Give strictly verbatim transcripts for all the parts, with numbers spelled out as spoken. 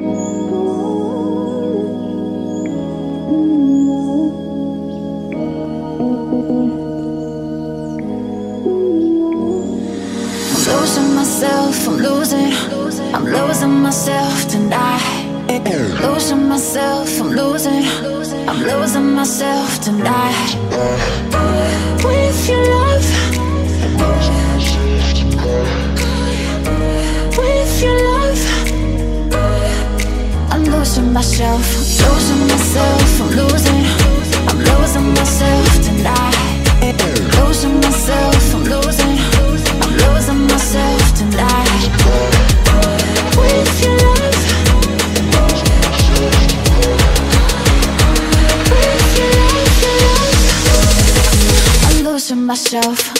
I'm losing, I'm losing myself tonight. Losing myself, I'm losing, I'm losing myself tonight. With your love, with your love, I'm losing myself, losing myself, I'm losing, I'm losing myself tonight. Losing myself, I'm losing, I'm losing myself tonight. Myself.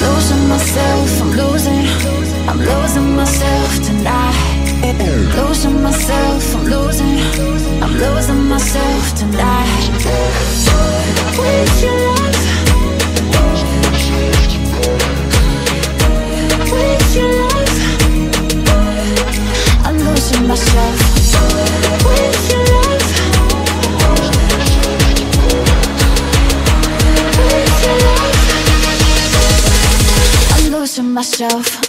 Losing myself, losing myself, I'm losing, I'm losing myself tonight. Losing myself, I'm losing, I'm losing myself tonight. With your love, with your love, I'm losing myself. With your love. Losing myself.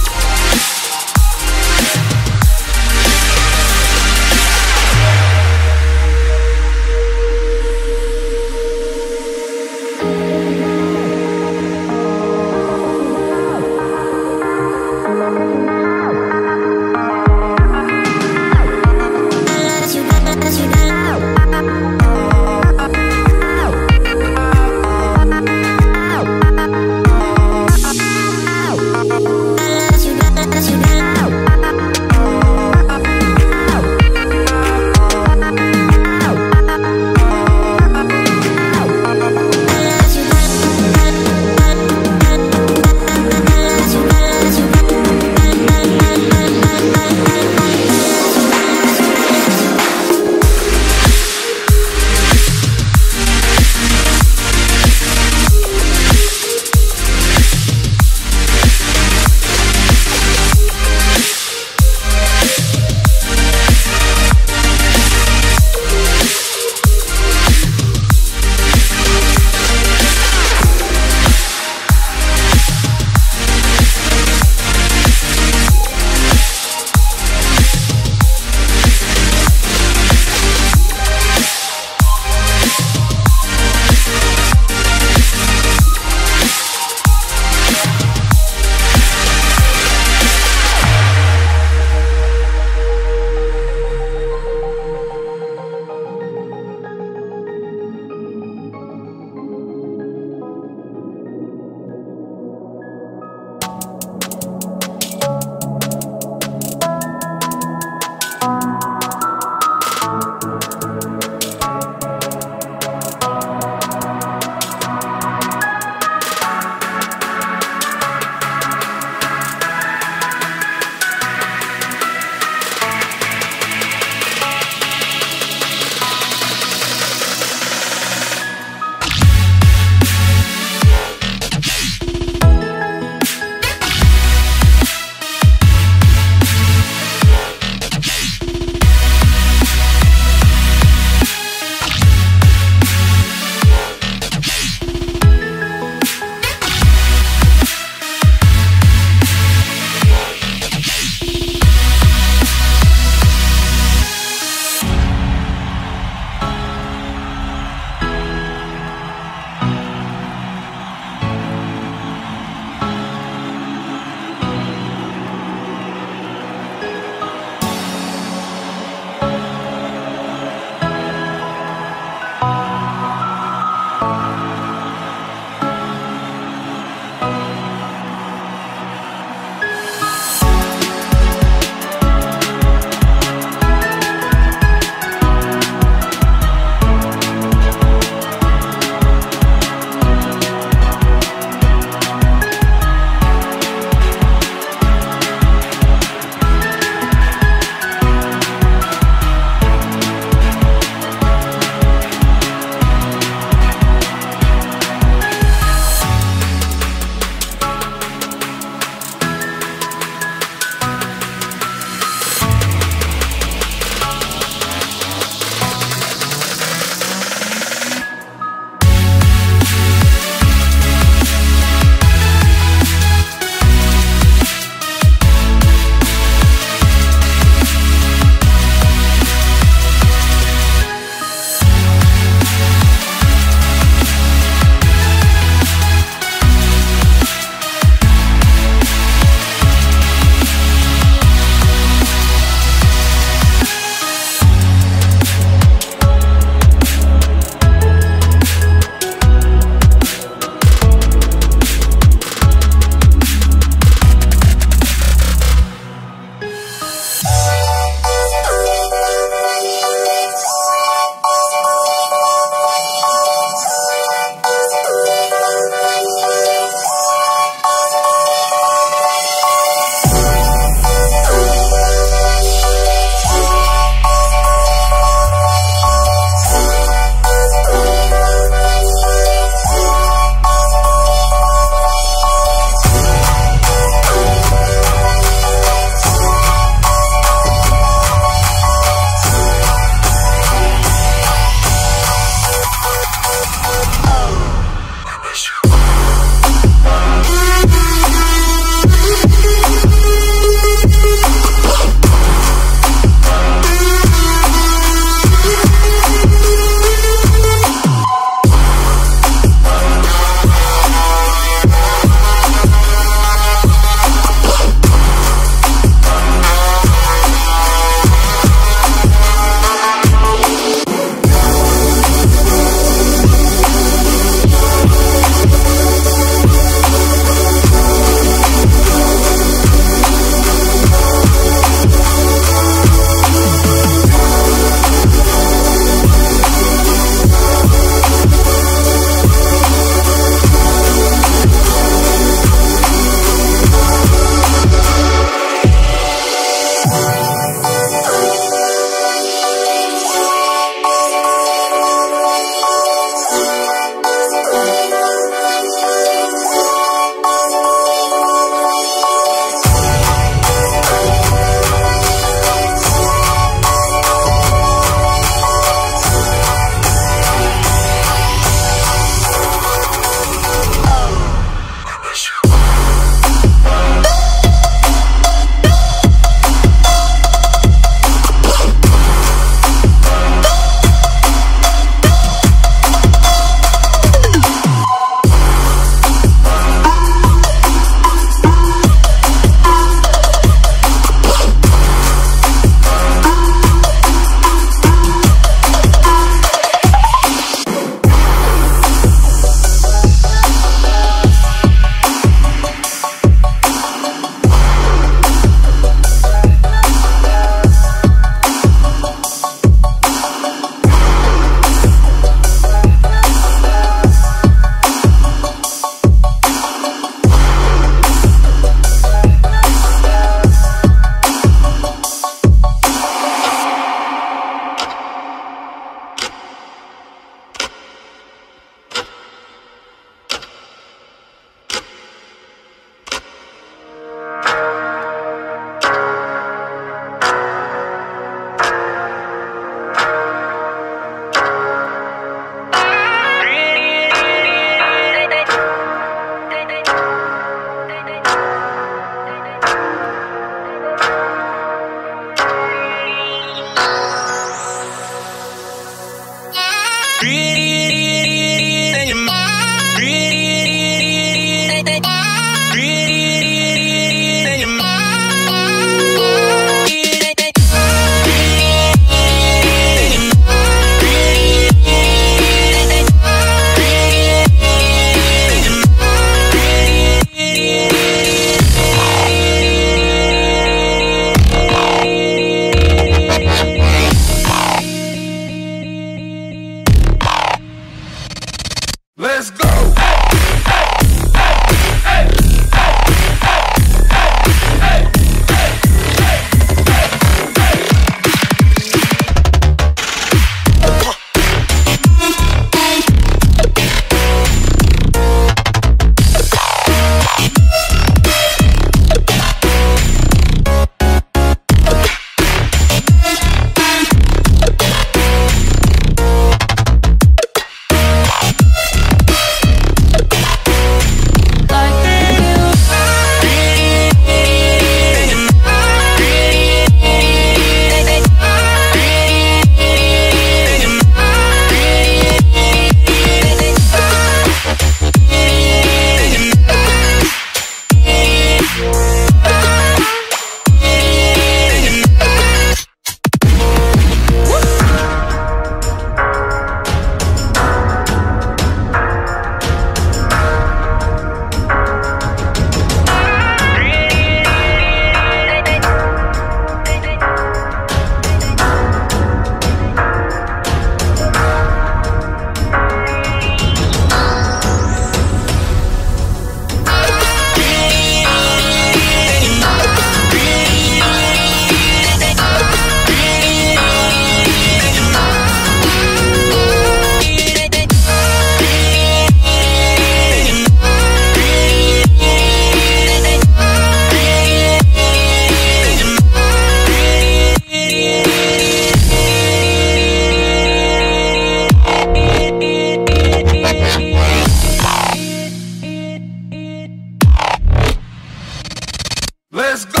Let's go!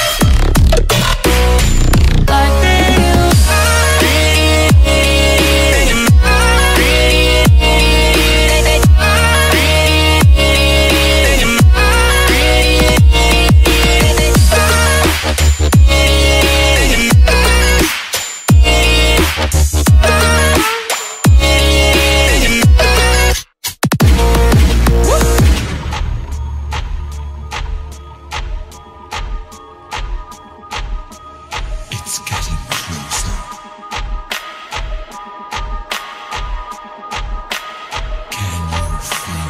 It's getting closer. Can you feel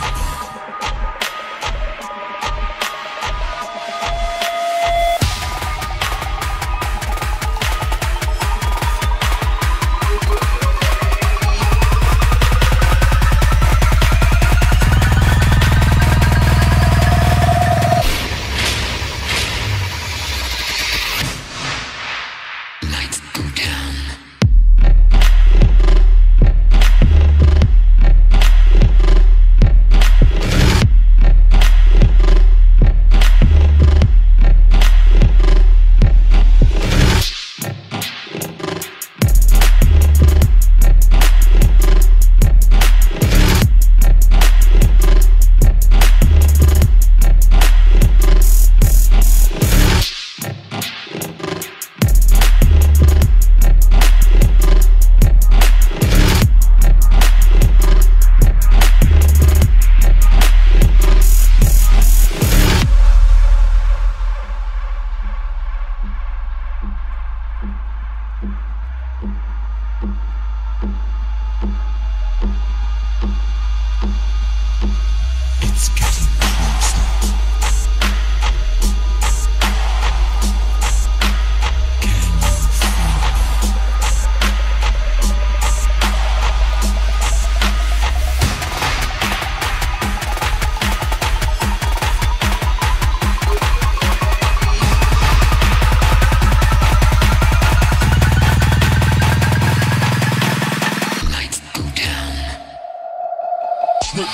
Look.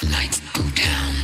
Lights go down.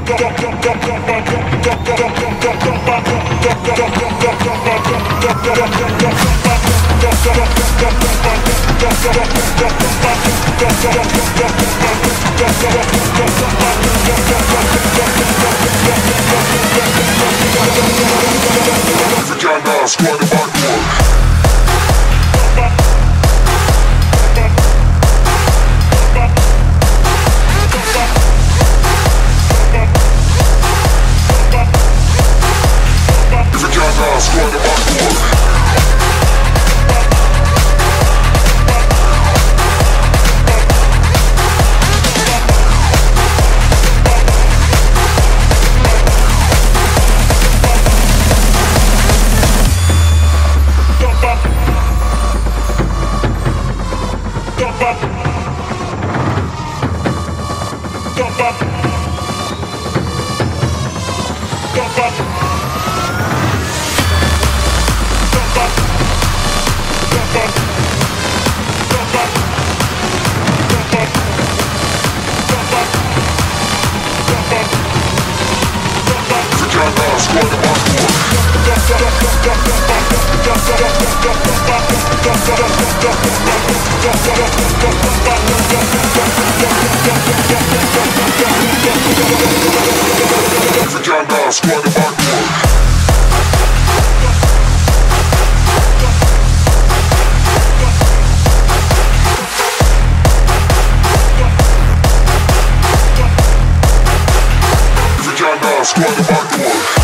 Squad Squad of hardcore. Squad of hardcore.